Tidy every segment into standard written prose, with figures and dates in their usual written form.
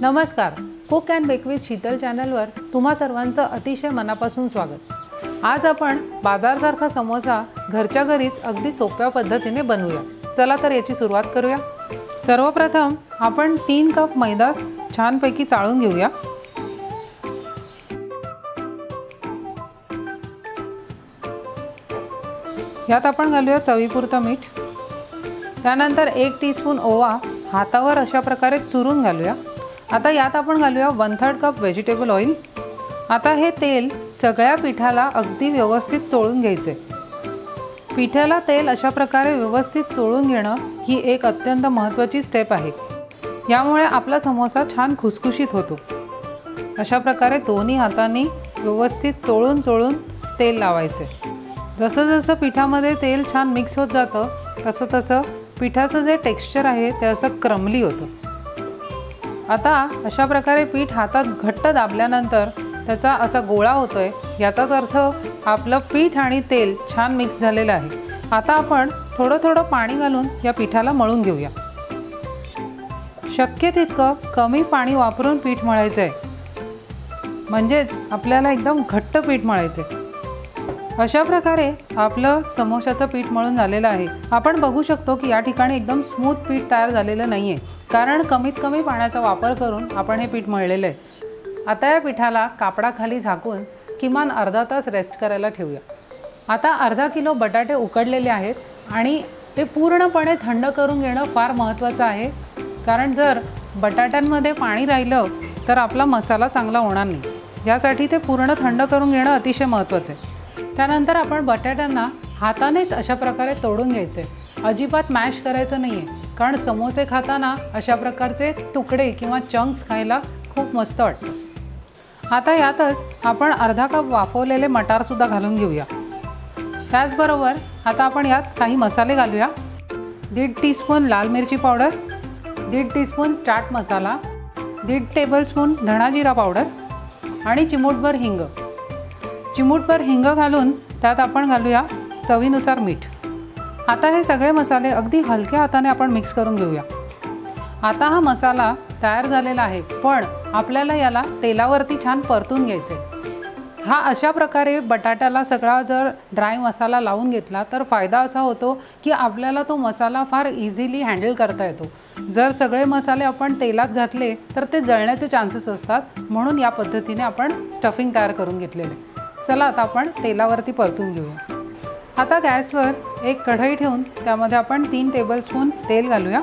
नमस्कार, cook and bake with Sheetal चॅनलवर तुम्हा सर्वांचं अतिशय मनापासून स्वागत। आज आपण बाजारसारखा समोसा घरच्या घरीच अगदी सोप्या पद्धतीने बनवूया। चला तर याची सुरुवात करूया। सर्वप्रथम आपण 3 कप मैदा छानपैकी चाळून घेऊया। यात आपण घालूया चवीपुरतं मीठ, त्यानंतर 1 टीस्पून ओवा हातावर अशा प्रकारे चुरून घालूया। आता यात आपण घालूया 1/3 कप व्हेजिटेबल ऑइल। आता हे तेल सगळ्या पिठाला अगदी व्यवस्थित चोळून घ्यायचे। पिठाला तेल अशा प्रकारे व्यवस्थित चोळून घेणं ही एक अत्यंत महत्त्वाची स्टेप आहे, यामुळे आपला समोसा छान खुसखुशीत होतो। अशा प्रकारे दोन्ही हातांनी व्यवस्थित चोळून चोळून तेल लावायचे। जसं पिठामध्ये तेल छान मिक्स होत जातं तसं तसं पिठाचं जे टेक्स्चर आहे ते असं क्रमली होतं। आता अशा प्रकारे पीठ हातात घट्ट दाबल्यानंतर त्याचा असा गोळा होतोय, याचाच अर्थ आपलं पीठ आणि तेल छान मिक्स झालेलं आहे। आता आपण थोडं थोडं पाणी घालून या पिठाला मळून घेऊया। शक्य तितकं कमी पाणी वापरून पीठ मळायचं आहे, म्हणजेच आपल्याला एकदम घट्ट पीठ मळायचं आहे। अशा प्रकारे आपलं समोशाचं पीठ मळून झालेलं आहे। आपण बघू शकतो की या ठिकाणी एकदम स्मूथ पीठ तयार झालेलं नाही आहे, कारण कमीत कमी पाण्याचा वापर करून आपण हे पीठ मळलेलं आहे। आता या पिठाला कापडाखाली झाकून किमान अर्धा तास रेस्ट करायला ठेवूया। आता 1/2 किलो बटाटे उकडलेले आहेत आणि ते पूर्णपणे थंड करून घेणं फार महत्त्वाचं आहे, कारण जर बटाट्यांमध्ये पाणी राहिलं तर आपला मसाला चांगला होणार नाही। यासाठी ते पूर्ण थंड करून घेणं अतिशय महत्त्वाचं आहे। त्यानंतर आपण बटाट्यांना हातानेच अशा प्रकारे तोडून घ्यायचे, अजिबात मॅश करायचं नाही आहे, कारण समोसे खाताना अशा प्रकारचे तुकडे किंवा चंक्स खायला खूप मस्त वाटतं। आता यातच आपण 1/2 कप वाफवलेले मटारसुद्धा घालून घेऊया। त्याचबरोबर आता आपण यात काही मसाले घालूया। 1/2 टीस्पून लाल मिरची powder, 1/2 teaspoon chaat masala, 1 tablespoon धणा जिरा पावडर आणि चिमूटभर हिंग। चिमूटभर हिंग घालून त्यात आपण घालूया चवीनुसार मीठ। आता हे सगळे मसाले अगदी हलक्या हाताने आपण मिक्स करून घेऊया। आता हा मसाला तयार झालेला आहे, पण आपल्याला याला तेलावरती छान परतून घ्यायचे। हा अशा प्रकारे बटाट्याला सगळा जर ड्राय मसाला लावून घेतला तर फायदा असा होतो की आपल्याला तो मसाला फार इझिली हँडल करता येतो। जर सगळे मसाले आपण तेलात घातले तर ते जळण्याचे चान्सेस असतात, म्हणून या पद्धतीने आपण स्टफिंग तयार करून घेतलेले। चला आता आपण तेलावरती परतून घेऊया। आता गॅसवर एक कढई ठेवून त्यामध्ये आपण 3 टेबलस्पून तेल घालूया।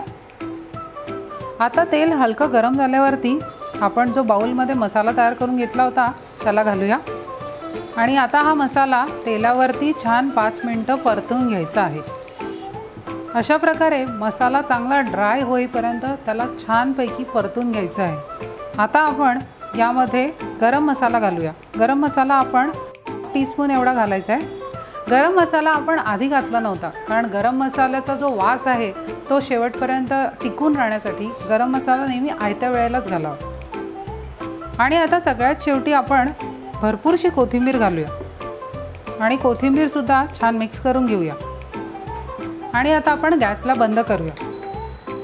आता तेल हलकं गरम झाल्यावरती आपण जो बाऊलमध्ये मसाला तयार करून घेतला होता त्याला घालूया आणि आता हा मसाला तेलावरती छान 5 मिनटं परतून घ्यायचा आहे। अशा प्रकारे मसाला चांगला ड्राय होईपर्यंत त्याला छानपैकी परतून घ्यायचं आहे। आता आपण यामध्ये गरम मसाला घालूया। गरम मसाला आपण 1 टीस्पून एवढा घालायचा आहे। गरम मसाला आपण आधी घातला नव्हता, कारण गरम मसाल्याचा जो वास आहे तो शेवटपर्यंत टिकून राहण्यासाठी गरम मसाला नेहमी आयत्या वेळेलाच घालावा। आणि आता सगळ्यात शेवटी आपण भरपूरशी कोथिंबीर घालूया आणि कोथिंबीरसुद्धा छान मिक्स करून घेऊया। आणि आता आपण गॅसला बंद करूया।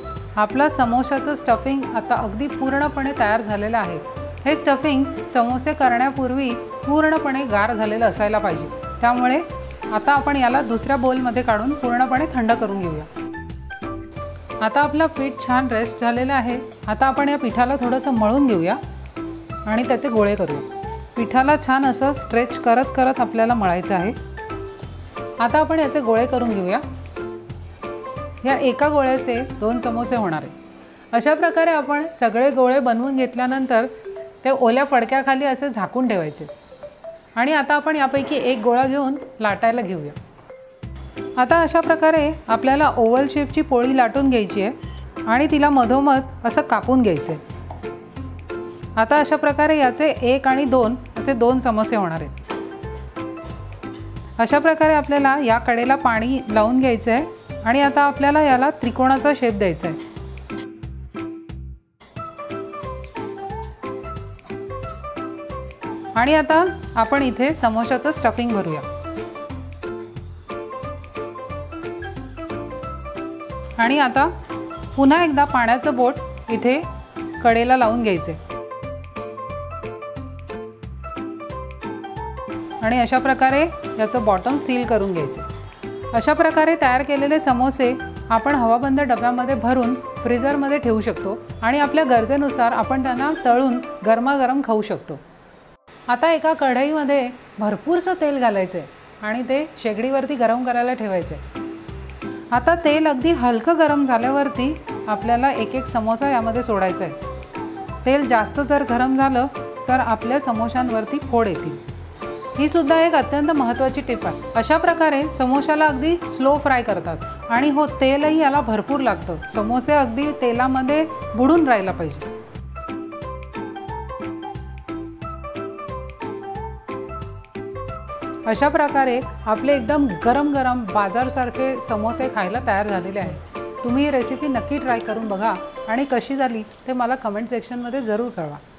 आपला समोशाचं स्टफिंग आता अगदी पूर्णपणे तयार झालेलं आहे। हे स्टफिंग समोसे करण्यापूर्वी पूर्णपणे गार झालेलं असायला पाहिजे, त्यामुळे आता आपण याला दुसऱ्या बाउलमध्ये काढून पूर्णपणे थंड करून घेऊया। आता आपलं पीठ छान रेस्ट झालेलं आहे। आता आपण या पिठाला थोडंसं मळून घेऊया आणि त्याचे गोळे करूया। पिठाला छान असं स्ट्रेच करत करत आपल्याला मळायचं आहे। आता आपण याचे गोळे करून घेऊया। या एका गोळ्याचे 2 समोसे होणार आहेत। अशा प्रकारे आपण सगळे गोळे बनवून घेतल्यानंतर ते ओल्या फडक्याखाली असे झाकून ठेवायचे आणि आता आपण यापैकी एक गोळा घेऊन लाटायला घेऊया। आता अशा प्रकारे आपल्याला ओव्हल शेपची पोळी लाटून घ्यायची आहे आणि तिला मधोमध असं कापून घ्यायचं आहे। आता अशा प्रकारे याचे 1 आणि 2 असे 2 समोसे होणार आहेत। अशा प्रकारे आपल्याला या कडेला पाणी लावून घ्यायचं आहे आणि आता आपल्याला याला त्रिकोणाचा शेप द्यायचा आहे। आणि आता आपण इथे समोशाचं स्टफिंग भरूया आणि आता पुन्हा एकदा पाण्याचं बोट इथे कडेला लावून घ्यायचे आणि अशा प्रकारे याचं बॉटम सील करून घ्यायचे। अशा प्रकारे तयार केलेले समोसे आपण हवाबंद डब्यामध्ये भरून फ्रीजरमध्ये ठेवू शकतो आणि आपल्या गरजेनुसार आपण त्यांना तळून गरमागरम खाऊ शकतो। आता एका कढईमध्ये भरपूरसं तेल घालायचे आणि ते शेगडीवरती गरम करायला ठेवायचे। आता तेल अगदी हलकं गरम झाल्यावरती आपल्याला एक एक समोसा यामध्ये सोडायचा आहे। तेल जास्त जर गरम झालं तर आपल्या समोशांवरती फोड येतील। ही सुद्धा एक अत्यंत महत्त्वाची टिप आहे। अशा प्रकारे समोशाला अगदी स्लो फ्राय करतात आणि हो तेलही याला भरपूर लागतं। समोसे अगदी तेलामध्ये बुडून राहायला पाहिजे। अशा प्रकारे आपले एकदम गरम गरम बाजारसारखे समोसे खायला तयार झालेले आहेत। तुम्ही ही रेसिपी नक्की ट्राय करून बघा आणि कशी झाली ते मला कमेंट सेक्शनमध्ये जरूर कळवा।